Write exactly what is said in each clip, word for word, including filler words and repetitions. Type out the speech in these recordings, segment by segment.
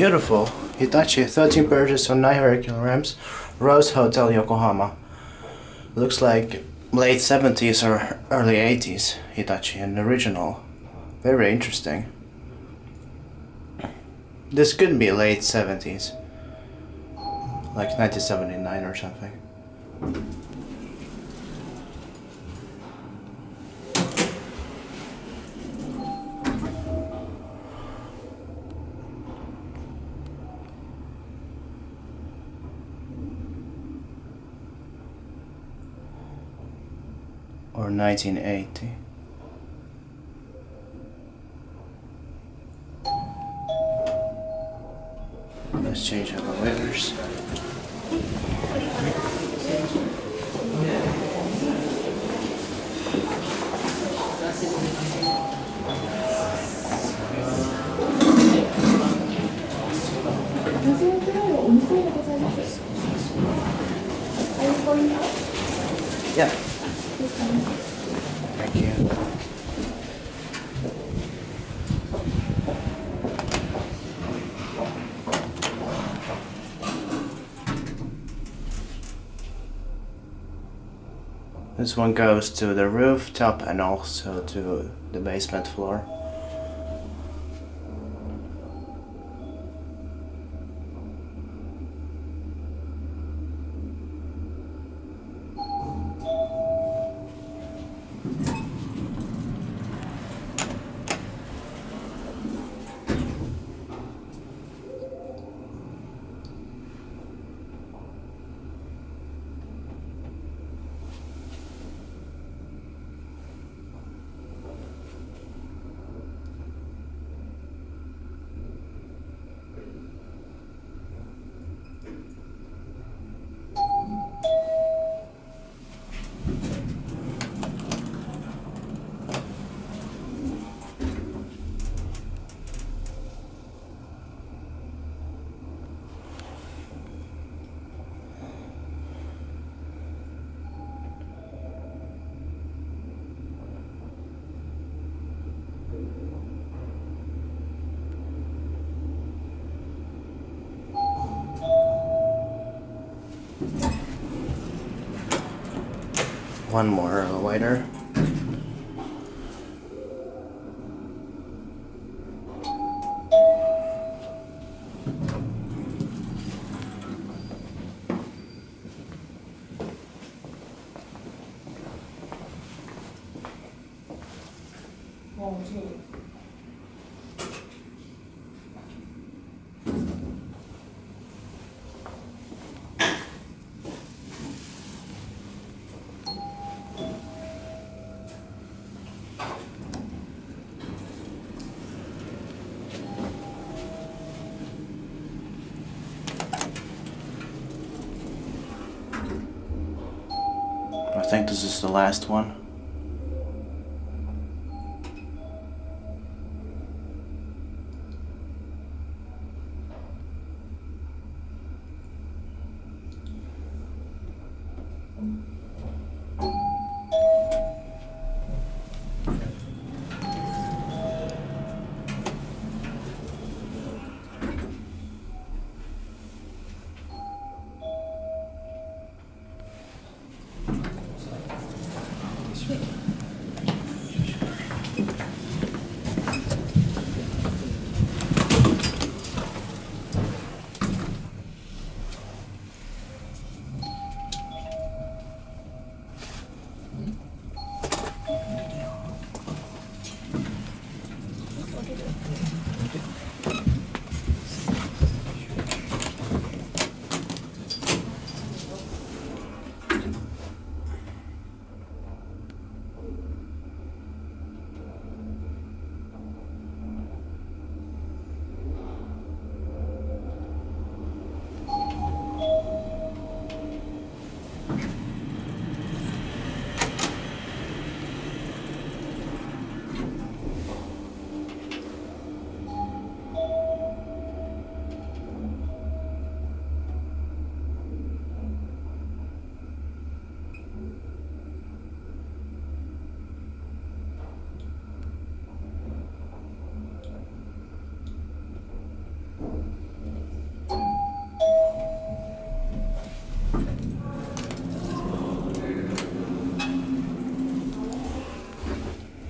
Beautiful. Hitachi, thirteen perches on nine hurricane rams, Rose Hotel Yokohama. Looks like late seventies or early eighties Hitachi, an original. Very interesting. This could be late seventies, like nineteen seventy-nine or something. Or nineteen eighty. Let's change our letters. Yeah. Thank you. This one goes to the rooftop and also to the basement floor. One more elevator. I think this is the last one.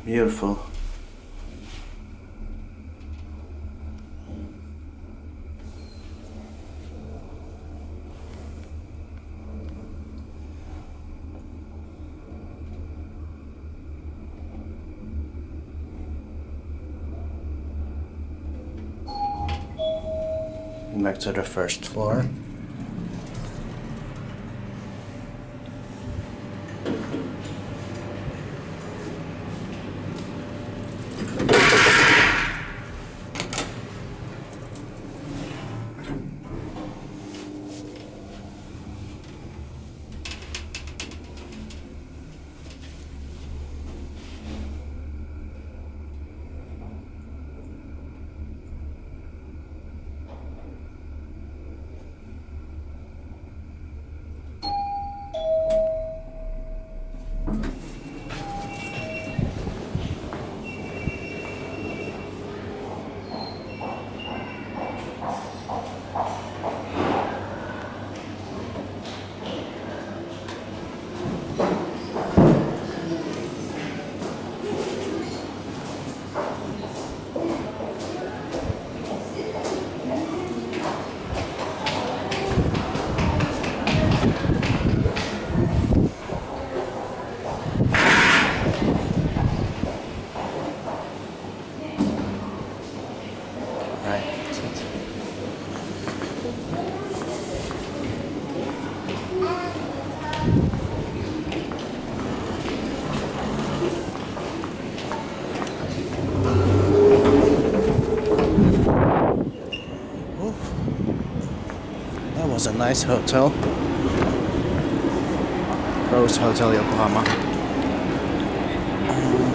Beautiful. Back to the first floor. It's a nice hotel, Rose Hotel Yokohama.